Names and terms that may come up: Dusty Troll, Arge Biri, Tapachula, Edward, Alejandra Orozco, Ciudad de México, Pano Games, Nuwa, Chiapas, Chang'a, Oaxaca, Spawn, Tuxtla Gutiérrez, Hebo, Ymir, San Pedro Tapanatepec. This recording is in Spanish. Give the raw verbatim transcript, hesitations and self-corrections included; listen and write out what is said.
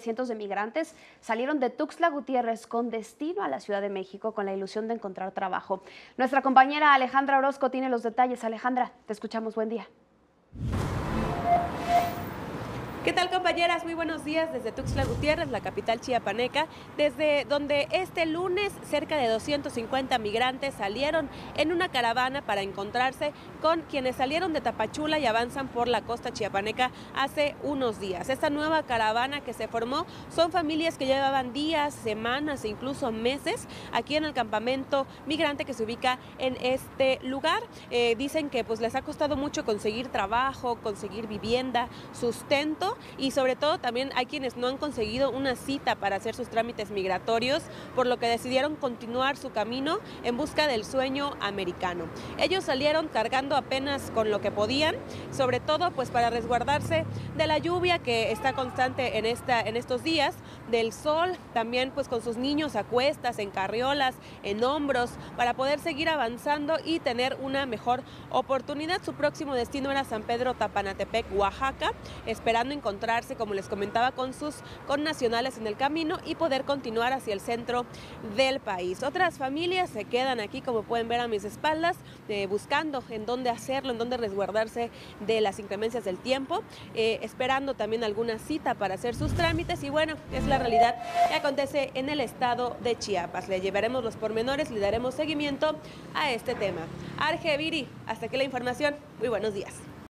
Cientos de migrantes salieron de Tuxtla Gutiérrez con destino a la Ciudad de México con la ilusión de encontrar trabajo. Nuestra compañera Alejandra Orozco tiene los detalles. Alejandra, te escuchamos. Buen día. ¿Qué tal, compañeras? Muy buenos días desde Tuxtla Gutiérrez, la capital chiapaneca, desde donde este lunes cerca de doscientos cincuenta migrantes salieron en una caravana para encontrarse con quienes salieron de Tapachula y avanzan por la costa chiapaneca hace unos días. Esta nueva caravana que se formó son familias que llevaban días, semanas e incluso meses aquí en el campamento migrante que se ubica en este lugar. Eh, dicen que pues les ha costado mucho conseguir trabajo, conseguir vivienda, sustento. Y sobre todo también hay quienes no han conseguido una cita para hacer sus trámites migratorios, por lo que decidieron continuar su camino en busca del sueño americano. Ellos salieron cargando apenas con lo que podían, sobre todo pues para resguardarse de la lluvia que está constante en, esta, en estos días, del sol, también pues con sus niños a cuestas, en carriolas, en hombros, para poder seguir avanzando y tener una mejor oportunidad. Su próximo destino era San Pedro Tapanatepec, Oaxaca, esperando encontrar encontrarse, como les comentaba, con sus connacionales en el camino y poder continuar hacia el centro del país. Otras familias se quedan aquí, como pueden ver a mis espaldas, eh, buscando en dónde hacerlo, en dónde resguardarse de las inclemencias del tiempo, eh, esperando también alguna cita para hacer sus trámites. Y bueno, es la realidad que acontece en el estado de Chiapas. Le llevaremos los pormenores, le daremos seguimiento a este tema. Arge Biri, hasta aquí la información. Muy buenos días.